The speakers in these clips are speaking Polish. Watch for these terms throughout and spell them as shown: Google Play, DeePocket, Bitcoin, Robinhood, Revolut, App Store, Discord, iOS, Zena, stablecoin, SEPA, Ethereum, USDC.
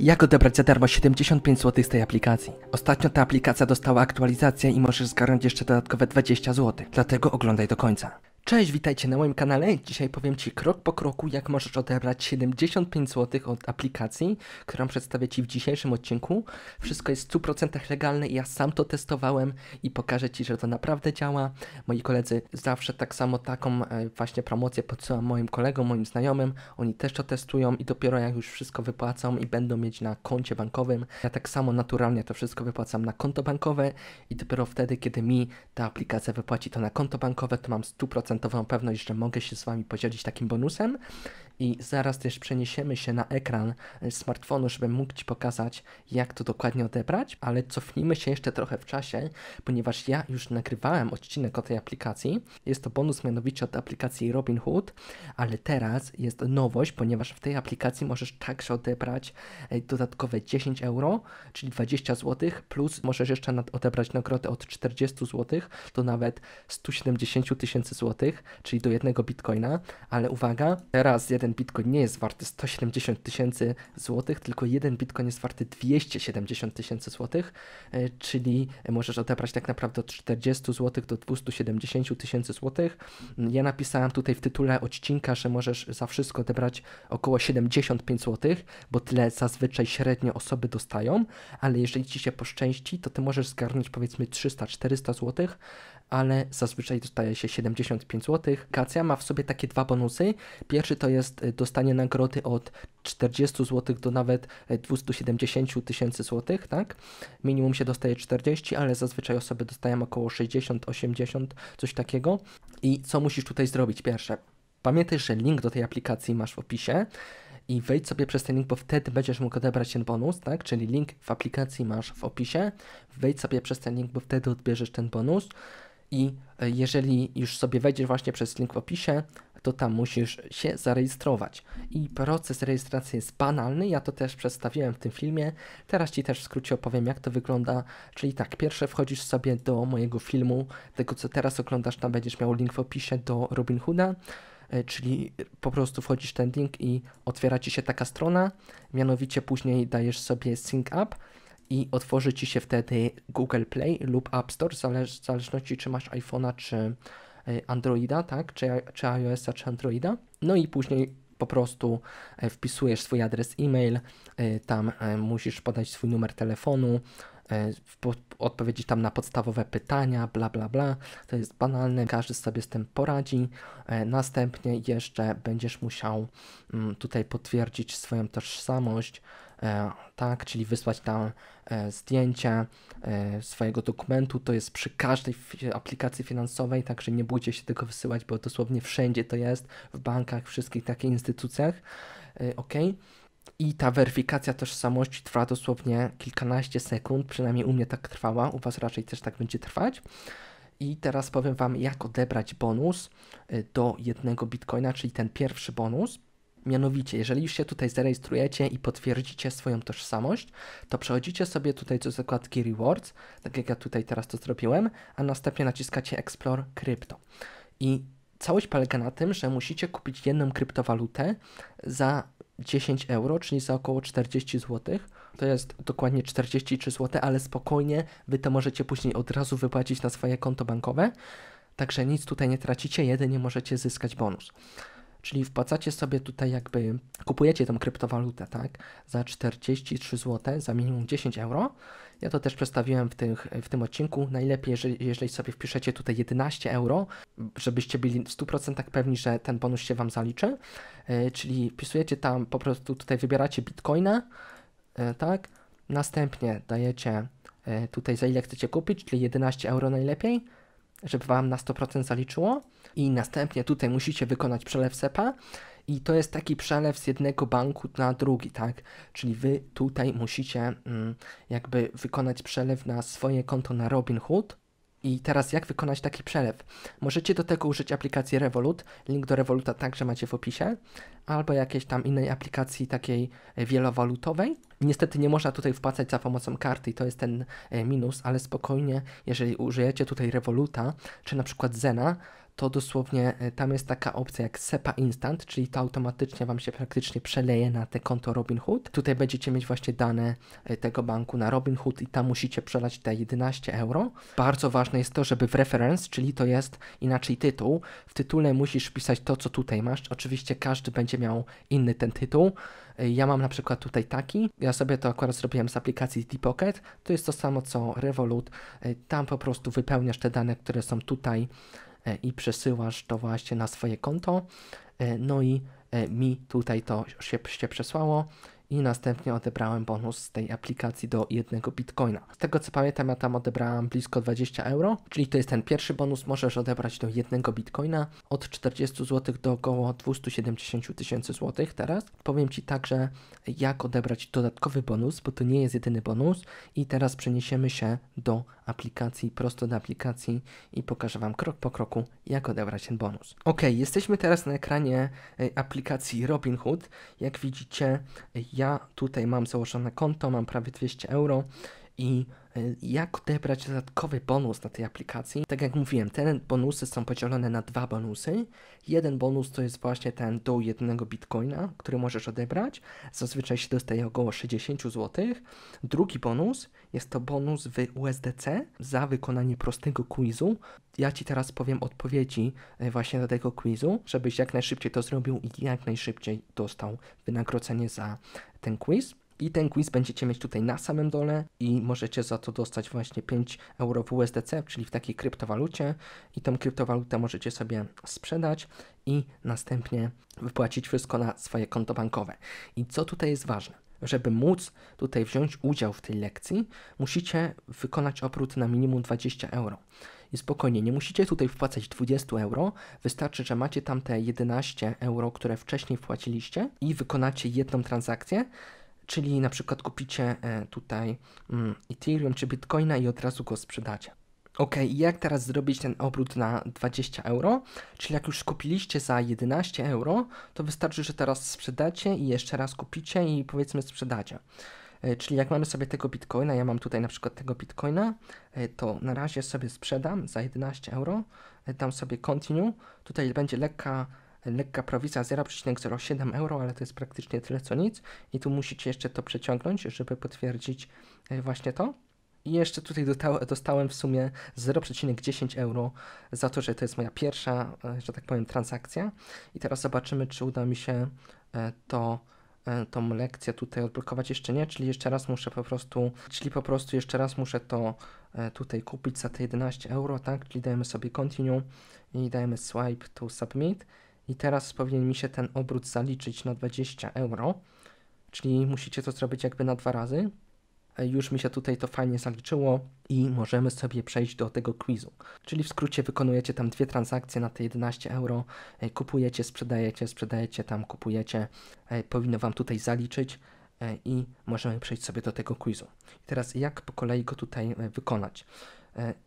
Jak odebrać za darmo 75 zł z tej aplikacji? Ostatnio ta aplikacja dostała aktualizację i możesz zgarnąć jeszcze dodatkowe 20 zł, dlatego oglądaj do końca. Cześć, witajcie na moim kanale. Dzisiaj powiem Ci krok po kroku, jak możesz odebrać 75 zł od aplikacji, którą przedstawię Ci w dzisiejszym odcinku. Wszystko jest w 100% legalne i ja sam to testowałem i pokażę Ci, że to naprawdę działa. Moi koledzy zawsze tak samo taką właśnie promocję podsyłam moim kolegom, moim znajomym. Oni też to testują i dopiero jak już wszystko wypłacą i będą mieć na koncie bankowym, ja tak samo naturalnie to wszystko wypłacam na konto bankowe i dopiero wtedy, kiedy mi ta aplikacja wypłaci to na konto bankowe, to mam 100% pewność, że mogę się z Wami podzielić takim bonusem i zaraz też przeniesiemy się na ekran smartfonu, żebym mógł Ci pokazać, jak to dokładnie odebrać, ale cofnijmy się jeszcze trochę w czasie, ponieważ ja już nagrywałem odcinek o tej aplikacji. Jest to bonus mianowicie od aplikacji Robinhood, ale teraz jest nowość, ponieważ w tej aplikacji możesz także odebrać dodatkowe 10 euro, czyli 20 zł, plus możesz jeszcze odebrać nagrodę od 40 zł do nawet 170 tysięcy złotych, czyli do jednego bitcoina, ale uwaga, teraz jeden bitcoin nie jest warty 170 tysięcy złotych, tylko jeden bitcoin jest warty 270 tysięcy złotych, czyli możesz odebrać tak naprawdę od 40 zł do 270 tysięcy złotych. Ja napisałem tutaj w tytule odcinka, że możesz za wszystko odebrać około 75 zł, bo tyle zazwyczaj średnio osoby dostają, ale jeżeli Ci się poszczęści, to Ty możesz zgarnąć powiedzmy 300-400 zł, ale zazwyczaj dostaje się 75 zł. Aplikacja ma w sobie takie dwa bonusy. Pierwszy to jest dostanie nagrody od 40 zł do nawet 270 tysięcy złotych, tak? Minimum się dostaje 40, ale zazwyczaj osoby dostają około 60, 80, coś takiego. I co musisz tutaj zrobić? Pierwsze, pamiętaj, że link do tej aplikacji masz w opisie i wejdź sobie przez ten link, bo wtedy będziesz mógł odebrać ten bonus, tak? Czyli link w aplikacji masz w opisie. Wejdź sobie przez ten link, bo wtedy odbierzesz ten bonus. I jeżeli już sobie wejdziesz właśnie przez link w opisie, to tam musisz się zarejestrować. I proces rejestracji jest banalny, ja to też przedstawiłem w tym filmie. Teraz Ci też w skrócie opowiem, jak to wygląda. Czyli tak, pierwsze wchodzisz sobie do mojego filmu, tego co teraz oglądasz, tam będziesz miał link w opisie do Robinhooda. Czyli po prostu wchodzisz w ten link i otwiera Ci się taka strona, mianowicie później dajesz sobie sync up. I otworzy Ci się wtedy Google Play lub App Store, w zależności czy masz iPhone'a czy Androida, tak? Czy iOS-a czy Androida. No i później po prostu wpisujesz swój adres e-mail, tam musisz podać swój numer telefonu, odpowiedzieć tam na podstawowe pytania, bla bla bla. To jest banalne, każdy sobie z tym poradzi. Następnie jeszcze będziesz musiał tutaj potwierdzić swoją tożsamość, tak, czyli wysłać tam zdjęcie swojego dokumentu. To jest przy każdej aplikacji finansowej, także nie bójcie się tego wysyłać, bo dosłownie wszędzie to jest, w bankach, wszystkich takich instytucjach, ok. I ta weryfikacja tożsamości trwa dosłownie kilkanaście sekund, przynajmniej u mnie tak trwała, u Was raczej też tak będzie trwać. I teraz powiem Wam, jak odebrać bonus do jednego bitcoina, czyli ten pierwszy bonus. Mianowicie, jeżeli już się tutaj zarejestrujecie i potwierdzicie swoją tożsamość, to przechodzicie sobie tutaj do zakładki Rewards, tak jak ja tutaj teraz to zrobiłem, a następnie naciskacie Explore Crypto. I całość polega na tym, że musicie kupić jedną kryptowalutę za 10 euro, czyli za około 40 zł. To jest dokładnie 43 zł, ale spokojnie Wy to możecie później od razu wypłacić na swoje konto bankowe. Także nic tutaj nie tracicie, jedynie możecie zyskać bonus. Czyli wpłacacie sobie tutaj jakby, kupujecie tą kryptowalutę, tak, za 43 zł, za minimum 10 euro. Ja to też przedstawiłem w tym odcinku. Najlepiej, jeżeli sobie wpiszecie tutaj 11 euro, żebyście byli w 100% pewni, że ten bonus się Wam zaliczy. Czyli wpisujecie tam, po prostu tutaj wybieracie bitcoina, tak, następnie dajecie tutaj za ile chcecie kupić, czyli 11 euro najlepiej, żeby Wam na 100% zaliczyło. I następnie tutaj musicie wykonać przelew SEPA i to jest taki przelew z jednego banku na drugi, tak? Czyli Wy tutaj musicie jakby wykonać przelew na swoje konto na Robinhood. I teraz jak wykonać taki przelew? Możecie do tego użyć aplikacji Revolut, link do Revoluta także macie w opisie, albo jakiejś tam innej aplikacji takiej wielowalutowej. Niestety nie można tutaj wpłacać za pomocą karty i to jest ten minus, ale spokojnie, jeżeli użyjecie tutaj Revoluta, czy na przykład Zena, to dosłownie tam jest taka opcja jak SEPA Instant, czyli to automatycznie Wam się praktycznie przeleje na te konto Robinhood. Tutaj będziecie mieć właśnie dane tego banku na Robinhood i tam musicie przelać te 11 euro. Bardzo ważne jest to, żeby w reference, czyli to jest inaczej tytuł, w tytule musisz pisać to, co tutaj masz. Oczywiście każdy będzie miał inny ten tytuł. Ja mam na przykład tutaj taki, ja sobie to akurat zrobiłem z aplikacji DeePocket, to jest to samo co Revolut, tam po prostu wypełniasz te dane, które są tutaj i przesyłasz to właśnie na swoje konto, no i mi tutaj to się przesłało i następnie odebrałem bonus z tej aplikacji do 1 bitcoina. Z tego co pamiętam, ja tam odebrałem blisko 20 euro, czyli to jest ten pierwszy bonus, możesz odebrać do 1 bitcoina, od 40 zł do około 270 000 złotych teraz. Powiem Ci także, jak odebrać dodatkowy bonus, bo to nie jest jedyny bonus i teraz przeniesiemy się do aplikacji, prosto do aplikacji i pokażę Wam krok po kroku, jak odebrać ten bonus. Ok, jesteśmy teraz na ekranie aplikacji Robinhood. Jak widzicie, ja tutaj mam założone konto, mam prawie 200 euro i jak odebrać dodatkowy bonus na tej aplikacji? Tak jak mówiłem, te bonusy są podzielone na dwa bonusy. Jeden bonus to jest właśnie ten do 1 bitcoina, który możesz odebrać. Zazwyczaj się dostaje około 60 zł. Drugi bonus jest to bonus w USDC za wykonanie prostego quizu. Ja Ci teraz powiem odpowiedzi właśnie do tego quizu, żebyś jak najszybciej to zrobił i jak najszybciej dostał wynagrodzenie za ten quiz. I ten quiz będziecie mieć tutaj na samym dole i możecie za to dostać właśnie 5 euro w USDC, czyli w takiej kryptowalucie, i tą kryptowalutę możecie sobie sprzedać i następnie wypłacić wszystko na swoje konto bankowe. I co tutaj jest ważne? Żeby móc tutaj wziąć udział w tej lekcji, musicie wykonać obrót na minimum 20 euro. I spokojnie, nie musicie tutaj wpłacać 20 euro, wystarczy, że macie tam te 11 euro, które wcześniej wpłaciliście i wykonacie jedną transakcję, czyli na przykład kupicie tutaj Ethereum czy Bitcoina i od razu go sprzedacie. Ok, jak teraz zrobić ten obrót na 20 euro? Czyli jak już kupiliście za 11 euro, to wystarczy, że teraz sprzedacie i jeszcze raz kupicie i powiedzmy sprzedacie. Czyli jak mamy sobie tego Bitcoina, ja mam tutaj na przykład tego Bitcoina, to na razie sobie sprzedam za 11 euro, dam sobie continue, tutaj będzie lekka prowizja 0,07 euro, ale to jest praktycznie tyle co nic i tu musicie jeszcze to przeciągnąć, żeby potwierdzić właśnie to. I jeszcze tutaj dostałem w sumie 0,10 euro za to, że to jest moja pierwsza, że tak powiem, transakcja. I teraz zobaczymy, czy uda mi się tą lekcję tutaj odblokować, jeszcze nie, czyli jeszcze raz muszę jeszcze raz muszę to tutaj kupić za te 11 euro, tak, czyli dajemy sobie continue i dajemy swipe to submit i teraz powinien mi się ten obrót zaliczyć na 20 euro, czyli musicie to zrobić jakby na dwa razy. Już mi się tutaj to fajnie zaliczyło i możemy sobie przejść do tego quizu. Czyli w skrócie wykonujecie tam dwie transakcje na te 11 euro, kupujecie, sprzedajecie, tam kupujecie, powinno Wam tutaj zaliczyć i możemy przejść sobie do tego quizu. I teraz jak po kolei go tutaj wykonać?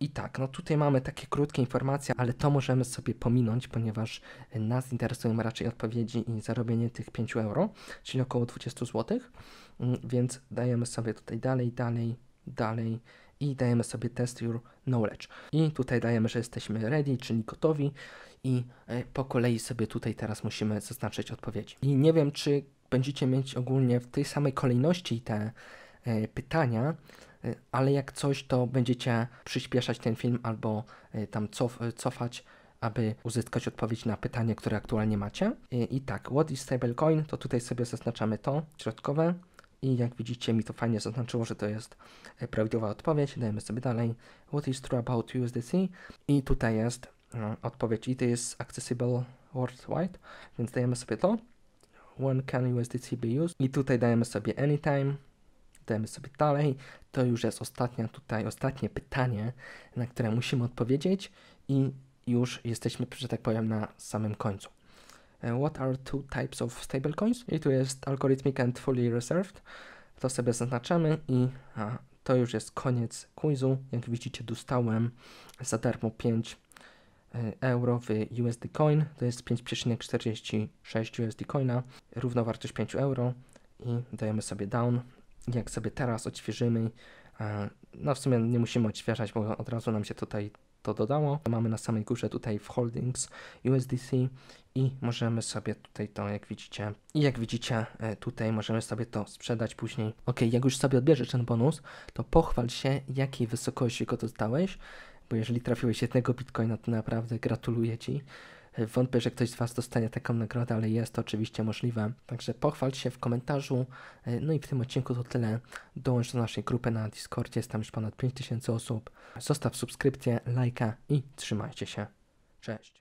I tak, no tutaj mamy takie krótkie informacje, ale to możemy sobie pominąć, ponieważ nas interesują raczej odpowiedzi i zarobienie tych 5 euro, czyli około 20 zł, więc dajemy sobie tutaj dalej i dajemy sobie test your knowledge. I tutaj dajemy, że jesteśmy ready, czyli gotowi i po kolei sobie tutaj teraz musimy zaznaczyć odpowiedzi. I nie wiem, czy będziecie mieć ogólnie w tej samej kolejności te pytania, ale jak coś, to będziecie przyspieszać ten film albo tam cofać, aby uzyskać odpowiedź na pytanie, które aktualnie macie. I tak, what is stablecoin, to tutaj sobie zaznaczamy to środkowe i jak widzicie mi to fajnie zaznaczyło, że to jest prawidłowa odpowiedź. Dajemy sobie dalej, what is true about USDC i tutaj jest odpowiedź it is accessible worldwide, więc dajemy sobie to, when can USDC be used i tutaj dajemy sobie anytime. Dajemy sobie dalej, to już jest ostatnie pytanie, na które musimy odpowiedzieć i już jesteśmy, że tak powiem, na samym końcu. What are two types of stablecoins? I tu jest algorithmic and fully reserved. To sobie zaznaczamy i to już jest koniec quizu. Jak widzicie, dostałem za darmo 5 euro w USD coin, to jest 5,46 USD coina, równowartość 5 euro i dajemy sobie down. Jak sobie teraz odświeżymy, no w sumie nie musimy odświeżać, bo od razu nam się tutaj to dodało. Mamy na samej górze tutaj w Holdings USDC i możemy sobie tutaj to, jak widzicie tutaj możemy sobie to sprzedać później. Ok, jak już sobie odbierzesz ten bonus, to pochwal się, jakiej wysokości go dostałeś, bo jeżeli trafiłeś jednego bitcoina, to naprawdę gratuluję Ci. Wątpię, że ktoś z Was dostanie taką nagrodę, ale jest to oczywiście możliwe. Także pochwal się w komentarzu. No i w tym odcinku to tyle. Dołącz do naszej grupy na Discordzie, jest tam już ponad 5000 osób. Zostaw subskrypcję, lajka i trzymajcie się. Cześć!